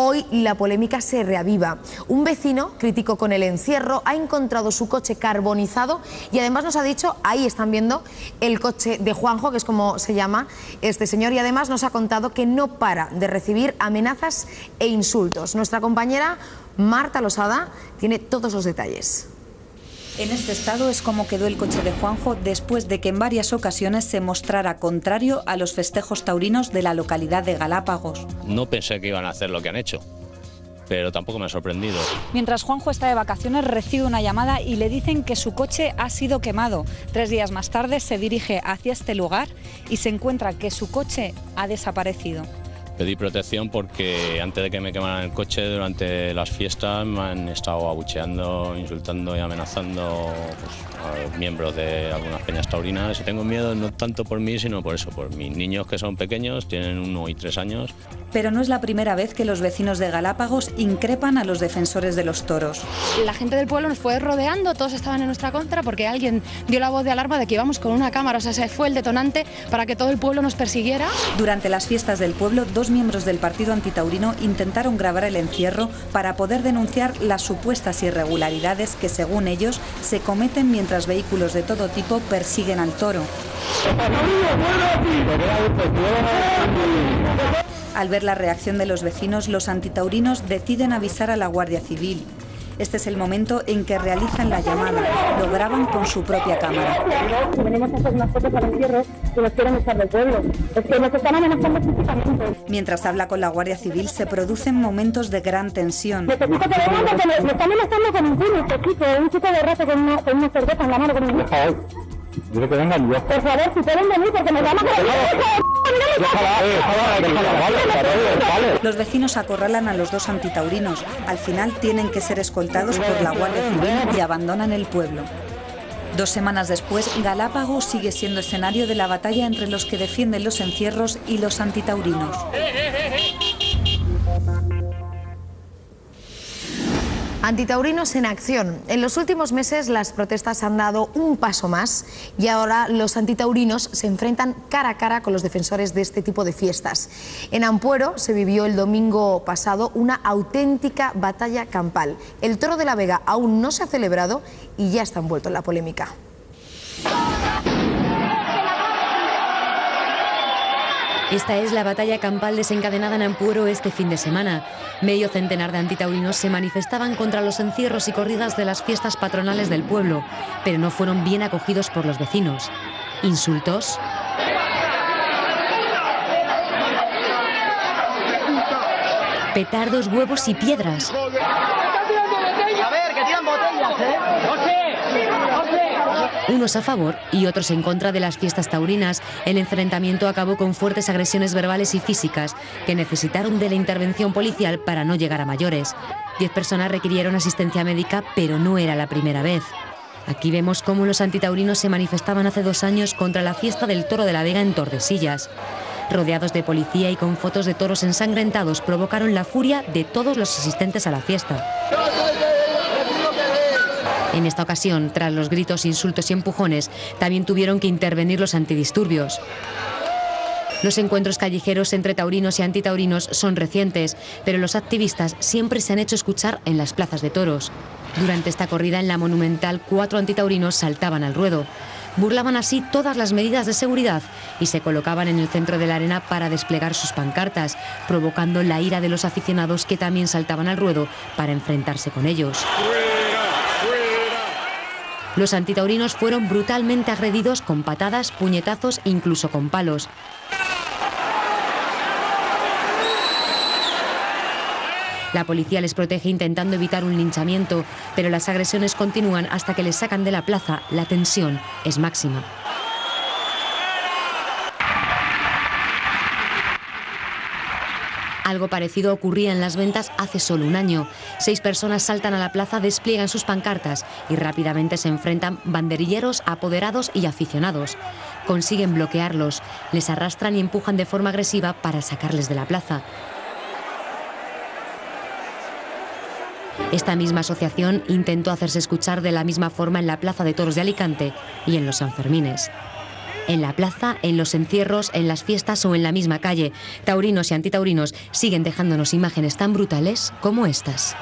Hoy la polémica se reaviva. Un vecino, crítico con el encierro, ha encontrado su coche carbonizado y además nos ha dicho, ahí están viendo el coche de Juanjo, que es como se llama este señor, y además nos ha contado que no para de recibir amenazas e insultos. Nuestra compañera Marta Losada tiene todos los detalles. En este estado es como quedó el coche de Juanjo después de que en varias ocasiones se mostrara contrario a los festejos taurinos de la localidad de Galápagos. No pensé que iban a hacer lo que han hecho, pero tampoco me ha sorprendido. Mientras Juanjo está de vacaciones, recibe una llamada y le dicen que su coche ha sido quemado. 3 días más tarde se dirige hacia este lugar y se encuentra que su coche ha desaparecido. Pedí protección porque antes de que me quemaran el coche, durante las fiestas me han estado abucheando, insultando y amenazando pues, a miembros de algunas peñas taurinas. Tengo miedo no tanto por mí, sino por eso, por mis niños que son pequeños, tienen 1 y 3 años. Pero no es la primera vez que los vecinos de Galápagos increpan a los defensores de los toros. La gente del pueblo nos fue rodeando, todos estaban en nuestra contra porque alguien dio la voz de alarma de que íbamos con una cámara, o sea, ese fue el detonante para que todo el pueblo nos persiguiera. Durante las fiestas del pueblo, 2 miembros del partido antitaurino intentaron grabar el encierro para poder denunciar las supuestas irregularidades que, según ellos, se cometen mientras vehículos de todo tipo persiguen al toro. Al ver la reacción de los vecinos, los antitaurinos deciden avisar a la Guardia Civil. Este es el momento en que realizan la llamada, lo graban con su propia cámara. Venimos a hacer unas fotos al encierro que nos quieren echar del pueblo. Es que nos están amenazando físicamente. Mientras habla con la Guardia Civil se producen momentos de gran tensión. Necesito que vengan porque me están amenazando con un chico de rato con una cerveza en la mano. Por favor, dile que vengan yo. Por favor, si pueden venir porque me llaman con la... Los vecinos acorralan a los 2 antitaurinos. Al final tienen que ser escoltados por la Guardia Civil y abandonan el pueblo. 2 semanas después, Galápagos sigue siendo escenario de la batalla entre los que defienden los encierros y los antitaurinos. Antitaurinos en acción. En los últimos meses las protestas han dado un paso más y ahora los antitaurinos se enfrentan cara a cara con los defensores de este tipo de fiestas. En Ampuero se vivió el domingo pasado una auténtica batalla campal. El Toro de la Vega aún no se ha celebrado y ya está envuelto en la polémica. Esta es la batalla campal desencadenada en Ampuero este fin de semana. Medio centenar de antitaurinos se manifestaban contra los encierros y corridas de las fiestas patronales del pueblo, pero no fueron bien acogidos por los vecinos. Insultos, petardos, huevos y piedras. Unos a favor y otros en contra de las fiestas taurinas. El enfrentamiento acabó con fuertes agresiones verbales y físicas que necesitaron de la intervención policial para no llegar a mayores. 10 personas requirieron asistencia médica, pero no era la primera vez. Aquí vemos cómo los antitaurinos se manifestaban hace 2 años contra la fiesta del Toro de la Vega en Tordesillas. Rodeados de policía y con fotos de toros ensangrentados, provocaron la furia de todos los asistentes a la fiesta. En esta ocasión, tras los gritos, insultos y empujones, también tuvieron que intervenir los antidisturbios. Los encuentros callejeros entre taurinos y antitaurinos son recientes, pero los activistas siempre se han hecho escuchar en las plazas de toros. Durante esta corrida en la Monumental, 4 antitaurinos saltaban al ruedo. Burlaban así todas las medidas de seguridad y se colocaban en el centro de la arena para desplegar sus pancartas, provocando la ira de los aficionados que también saltaban al ruedo para enfrentarse con ellos. Los antitaurinos fueron brutalmente agredidos con patadas, puñetazos, incluso con palos. La policía les protege intentando evitar un linchamiento, pero las agresiones continúan hasta que les sacan de la plaza. La tensión es máxima. Algo parecido ocurría en Las Ventas hace solo un año. 6 personas saltan a la plaza, despliegan sus pancartas y rápidamente se enfrentan banderilleros, apoderados y aficionados. Consiguen bloquearlos, les arrastran y empujan de forma agresiva para sacarles de la plaza. Esta misma asociación intentó hacerse escuchar de la misma forma en la Plaza de Toros de Alicante y en los Sanfermines. en la plaza, en los encierros, en las fiestas o en la misma calle. Taurinos y antitaurinos siguen dejándonos imágenes tan brutales como estas.